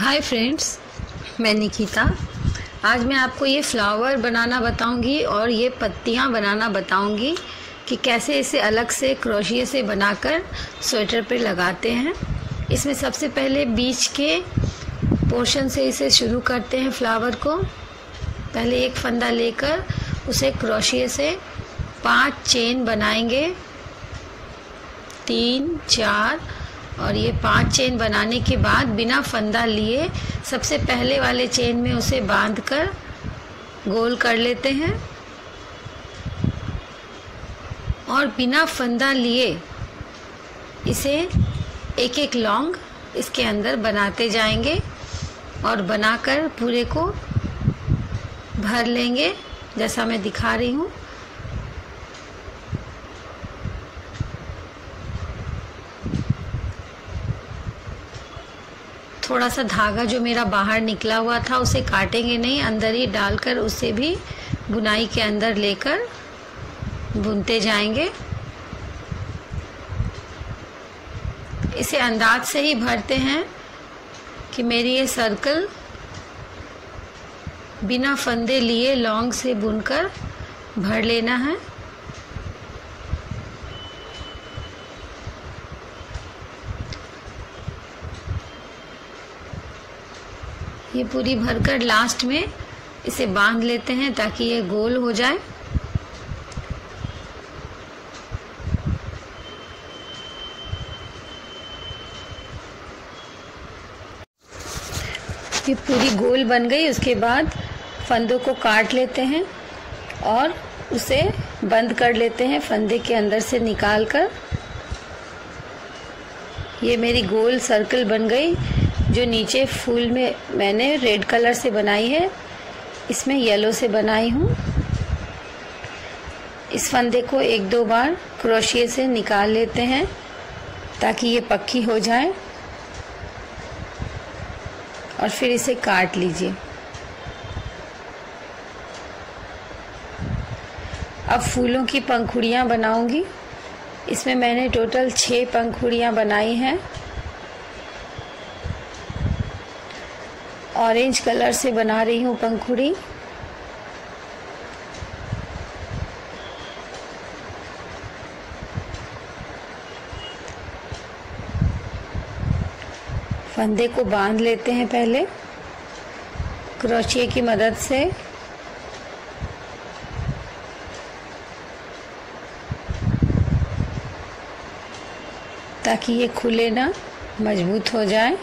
Hi friends, मैं निकिता। आज मैं आपको ये फ्लावर बनाना बताऊंगी और ये पत्तियां बनाना बताऊंगी कि कैसे इसे अलग से क्रोशिये से बनाकर स्वेटर पे लगाते हैं। इसमें सबसे पहले बीच के पोर्शन से इसे शुरू करते हैं। फ्लावर को पहले एक फंदा लेकर उसे क्रोशिये से 5 चेन बनाएंगे, 3, 4 और ये 5 चेन बनाने के बाद बिना फंदा लिए सबसे पहले वाले चेन में उसे बांधकर गोल कर लेते हैं और बिना फंदा लिए इसे एक एक लॉन्ग इसके अंदर बनाते जाएंगे और बनाकर पूरे को भर लेंगे जैसा मैं दिखा रही हूँ। थोड़ा सा धागा जो मेरा बाहर निकला हुआ था उसे काटेंगे नहीं, अंदर ही डालकर उसे भी बुनाई के अंदर लेकर बुनते जाएंगे। इसे अंदाज से ही भरते हैं कि मेरी ये सर्कल बिना फंदे लिए लॉन्ग से बुनकर भर लेना है। ये पूरी भरकर लास्ट में इसे बांध लेते हैं ताकि ये गोल हो जाए। ये पूरी गोल बन गई। उसके बाद फंदों को काट लेते हैं और उसे बंद कर लेते हैं फंदे के अंदर से निकाल कर। ये मेरी गोल सर्कल बन गई जो नीचे फूल में मैंने रेड कलर से बनाई है, इसमें येलो से बनाई हूँ। इस फंदे को 1-2 बार क्रोशिये से निकाल लेते हैं ताकि ये पक्की हो जाए और फिर इसे काट लीजिए। अब फूलों की पंखुड़ियाँ बनाऊँगी। इसमें मैंने टोटल 6 पंखुड़ियाँ बनाई हैं। ऑरेंज कलर से बना रही हूँ पंखुड़ी। फंदे को बांध लेते हैं पहले क्रोशिये की मदद से। ताकि ये खुले ना, मजबूत हो जाए।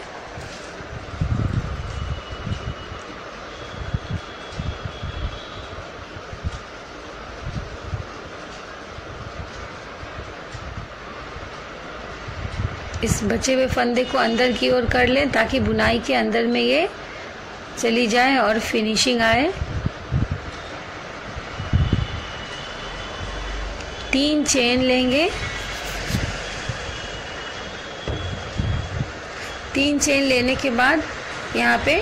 इस बचे हुए फंदे को अंदर की ओर कर लें ताकि बुनाई के अंदर में ये चली जाए और फिनिशिंग आए। 3 चेन लेंगे, 3 चेन लेने के बाद यहाँ पे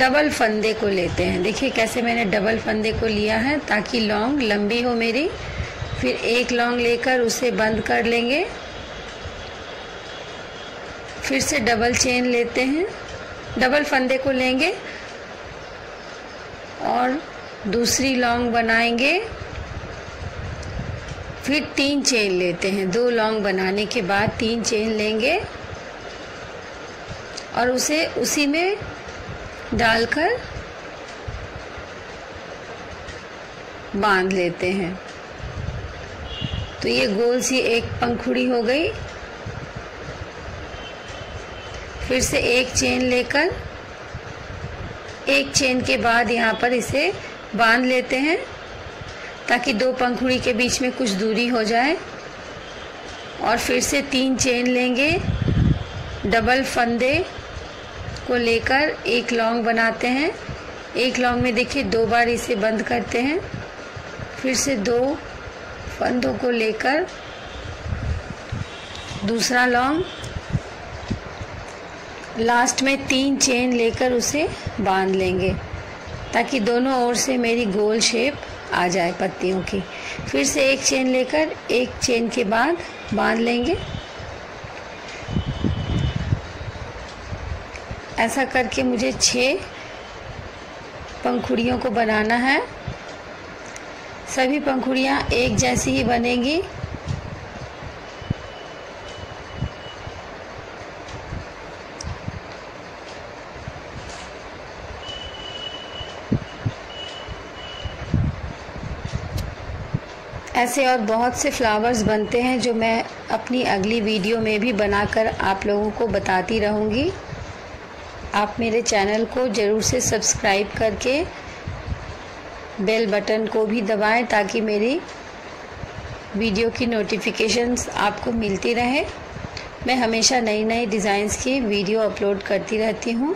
डबल फंदे को लेते हैं। देखिए कैसे मैंने डबल फंदे को लिया है ताकि लॉन्ग लंबी हो मेरी। फिर एक लॉन्ग लेकर उसे बंद कर लेंगे। फिर से डबल चेन लेते हैं, डबल फंदे को लेंगे और दूसरी लॉन्ग बनाएंगे। फिर 3 चेन लेते हैं, 2 लॉन्ग बनाने के बाद 3 चेन लेंगे और उसे उसी में डालकर बांध लेते हैं। तो ये गोल सी एक पंखुड़ी हो गई। फिर से एक चेन लेकर, एक चेन के बाद यहाँ पर इसे बांध लेते हैं ताकि 2 पंखुड़ी के बीच में कुछ दूरी हो जाए। और फिर से 3 चेन लेंगे, डबल फंदे को लेकर एक लॉन्ग बनाते हैं। एक लॉन्ग में देखिए 2 बार इसे बंद करते हैं। फिर से 2 फंदों को लेकर दूसरा लॉन्ग, लास्ट में 3 चेन लेकर उसे बांध लेंगे ताकि दोनों ओर से मेरी गोल शेप आ जाए पत्तियों की। फिर से 1 चेन लेकर, 1 चेन के बाद बांध लेंगे। ऐसा करके मुझे 6 पंखुड़ियों को बनाना है। सभी पंखुड़ियाँ एक जैसी ही बनेंगी। ऐसे और बहुत से फ्लावर्स बनते हैं जो मैं अपनी अगली वीडियो में भी बनाकर आप लोगों को बताती रहूँगी। आप मेरे चैनल को ज़रूर से सब्सक्राइब करके बेल बटन को भी दबाएं ताकि मेरी वीडियो की नोटिफिकेशंस आपको मिलती रहे। मैं हमेशा नई नई डिज़ाइंस की वीडियो अपलोड करती रहती हूँ।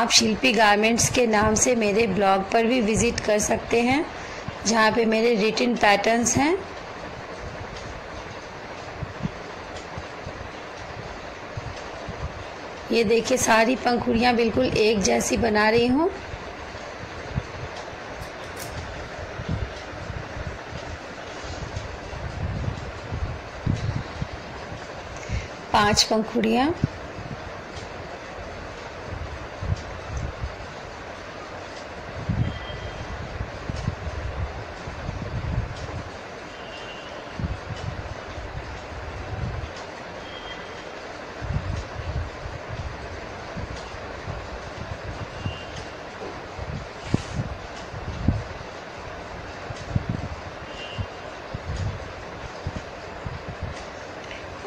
आप शिल्पी गारमेंट्स के नाम से मेरे ब्लॉग पर भी विज़िट कर सकते हैं, जहाँ पे मेरे रिटन पैटर्न्स हैं। ये देखिए, सारी पंखुड़ियाँ बिल्कुल एक जैसी बना रही हूँ। पांच पंखुड़ियाँ,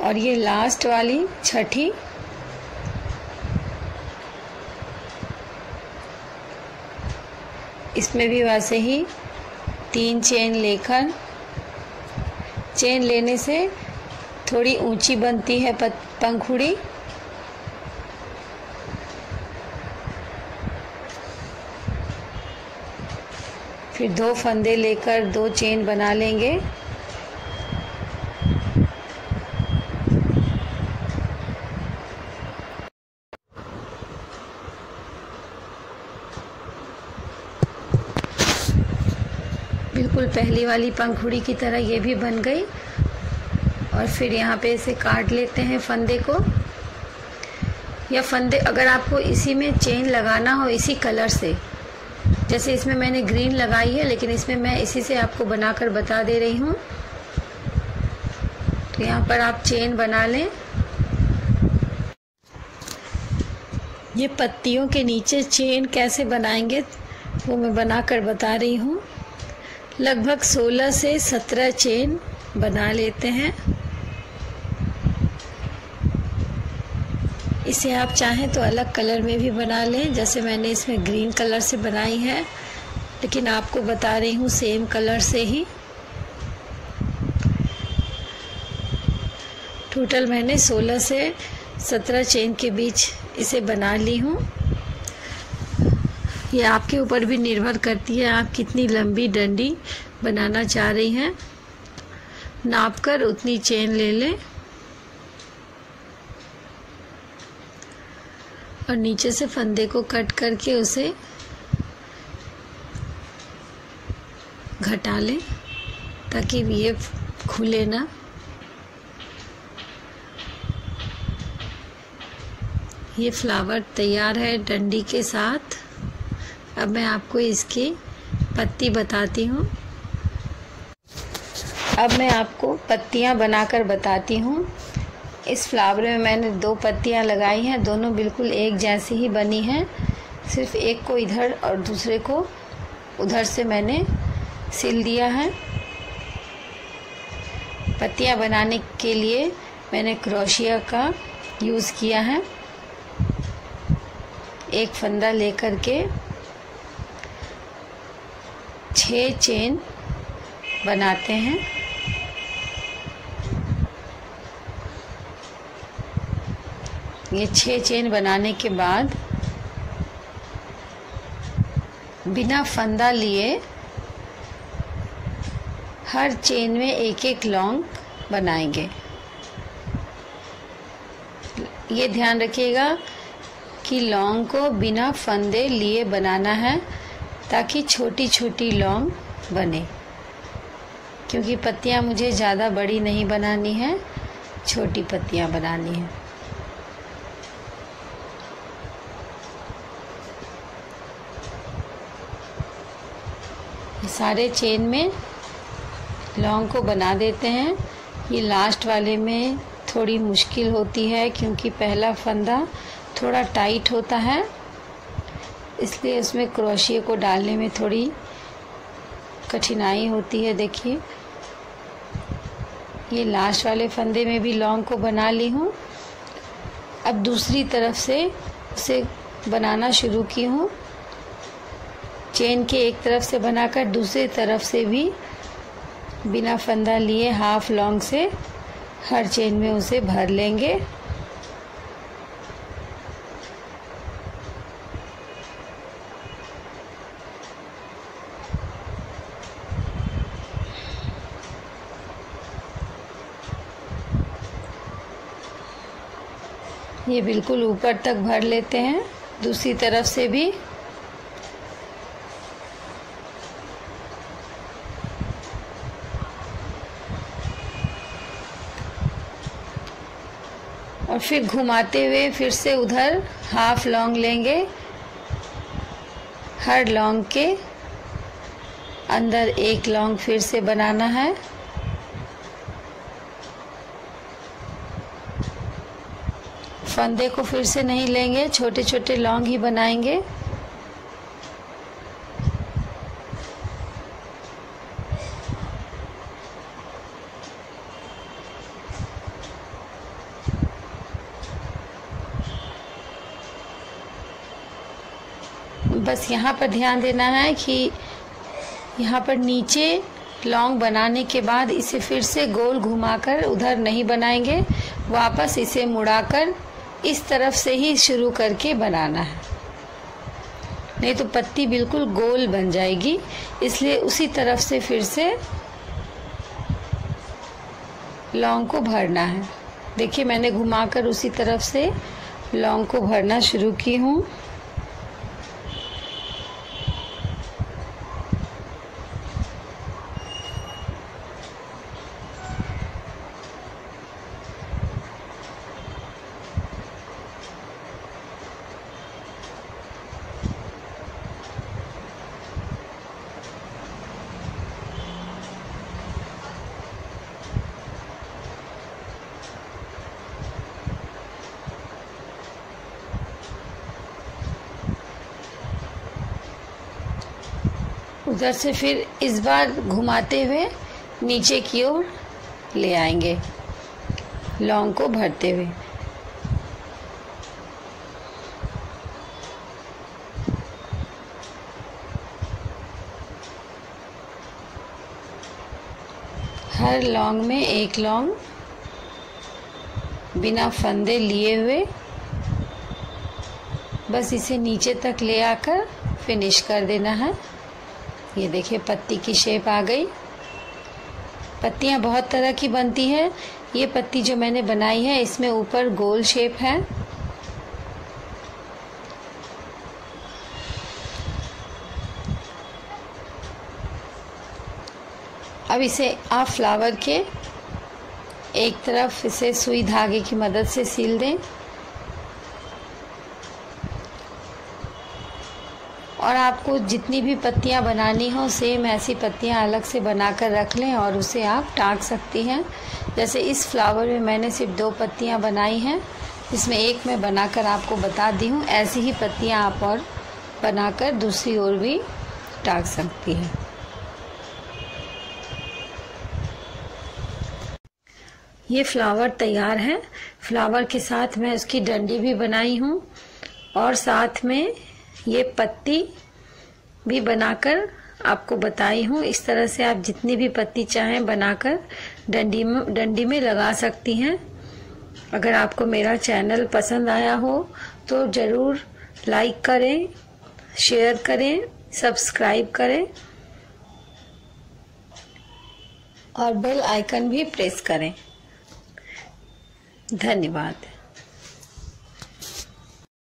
और ये लास्ट वाली छठी। इसमें भी वैसे ही 3 चेन लेकर, चेन लेने से थोड़ी ऊंची बनती है पंखुड़ी। फिर 2 फंदे लेकर 2 चेन बना लेंगे। बिल्कुल पहली वाली पंखुड़ी की तरह ये भी बन गई। और फिर यहाँ पे इसे काट लेते हैं फंदे को, या फंदे अगर आपको इसी में चेन लगाना हो इसी कलर से, जैसे इसमें मैंने ग्रीन लगाई है लेकिन इसमें मैं इसी से आपको बनाकर बता दे रही हूँ, तो यहाँ पर आप चेन बना लें। ये पत्तियों के नीचे चेन कैसे बनाएंगे वो मैं बनाकर बता रही हूँ। लगभग 16 से 17 चेन बना लेते हैं। इसे आप चाहें तो अलग कलर में भी बना लें, जैसे मैंने इसमें ग्रीन कलर से बनाई है, लेकिन आपको बता रही हूँ सेम कलर से ही। टोटल मैंने 16 से 17 चेन के बीच इसे बना ली हूँ। ये आपके ऊपर भी निर्भर करती है, आप कितनी लंबी डंडी बनाना चाह रही हैं, नाप कर उतनी चेन ले लें। और नीचे से फंदे को कट करके उसे घटा लें ताकि ये खुले ना। ये फ्लावर तैयार है डंडी के साथ। अब मैं आपको इसकी पत्ती बताती हूँ। अब मैं आपको पत्तियाँ बनाकर बताती हूँ। इस फ्लावर में मैंने 2 पत्तियाँ लगाई हैं, दोनों बिल्कुल एक जैसी ही बनी हैं, सिर्फ एक को इधर और दूसरे को उधर से मैंने सिल दिया है। पत्तियाँ बनाने के लिए मैंने क्रोशिया का यूज़ किया है। एक फंदा लेकर के 6 चेन बनाते हैं। ये 6 चेन बनाने के बाद बिना फंदा लिए हर चेन में 1-1 लॉन्ग बनाएंगे। ये ध्यान रखिएगा कि लॉन्ग को बिना फंदे लिए बनाना है ताकि छोटी छोटी लॉन्ग बने, क्योंकि पत्तियाँ मुझे ज़्यादा बड़ी नहीं बनानी है, छोटी पत्तियाँ बनानी है। सारे चेन में लॉन्ग को बना देते हैं। ये लास्ट वाले में थोड़ी मुश्किल होती है क्योंकि पहला फंदा थोड़ा टाइट होता है, इसलिए उसमें क्रोशिया को डालने में थोड़ी कठिनाई होती है। देखिए ये लास्ट वाले फंदे में भी लॉन्ग को बना ली हूँ। अब दूसरी तरफ से उसे बनाना शुरू की हूँ। चेन के एक तरफ से बनाकर दूसरी तरफ से भी बिना फंदा लिए हाफ लॉन्ग से हर चेन में उसे भर लेंगे। ये बिल्कुल ऊपर तक भर लेते हैं, दूसरी तरफ से भी। और फिर घुमाते हुए फिर से उधर हाफ लॉन्ग लेंगे। हर लॉन्ग के अंदर एक लॉन्ग फिर से बनाना है। फंदे को फिर से नहीं लेंगे, छोटे छोटे लॉन्ग ही बनाएंगे। बस यहाँ पर ध्यान देना है कि यहाँ पर नीचे लॉन्ग बनाने के बाद इसे फिर से गोल घुमाकर उधर नहीं बनाएंगे, वापस इसे मुड़ाकर इस तरफ से ही शुरू करके बनाना है, नहीं तो पत्ती बिल्कुल गोल बन जाएगी। इसलिए उसी तरफ से फिर से लॉन्ग को भरना है। देखिए मैंने घुमाकर उसी तरफ से लॉन्ग को भरना शुरू की हूँ। उधर से फिर इस बार घुमाते हुए नीचे की ओर ले आएंगे लॉन्ग को भरते हुए। हर लॉन्ग में एक लॉन्ग बिना फंदे लिए हुए बस इसे नीचे तक ले आकर फिनिश कर देना है। ये देखिए पत्ती की शेप आ गई। पत्तियाँ बहुत तरह की बनती हैं। ये पत्ती जो मैंने बनाई है इसमें ऊपर गोल शेप है। अब इसे आप फ्लावर के एक तरफ इसे सुई धागे की मदद से सील दें और आपको जितनी भी पत्तियां बनानी हो सेम ऐसी पत्तियां अलग से बनाकर रख लें और उसे आप टाँक सकती हैं। जैसे इस फ्लावर में मैंने सिर्फ 2 पत्तियां बनाई हैं, इसमें एक मैं बनाकर आपको बता दी हूँ। ऐसी ही पत्तियां आप और बनाकर दूसरी ओर भी टाँक सकती हैं। ये फ्लावर तैयार है। फ्लावर के साथ मैं उसकी डंडी भी बनाई हूँ और साथ में ये पत्ती भी बनाकर आपको बताई हूँ। इस तरह से आप जितनी भी पत्ती चाहें बनाकर डंडी में लगा सकती हैं। अगर आपको मेरा चैनल पसंद आया हो तो ज़रूर लाइक करें, शेयर करें, सब्सक्राइब करें और बेल आइकन भी प्रेस करें। धन्यवाद।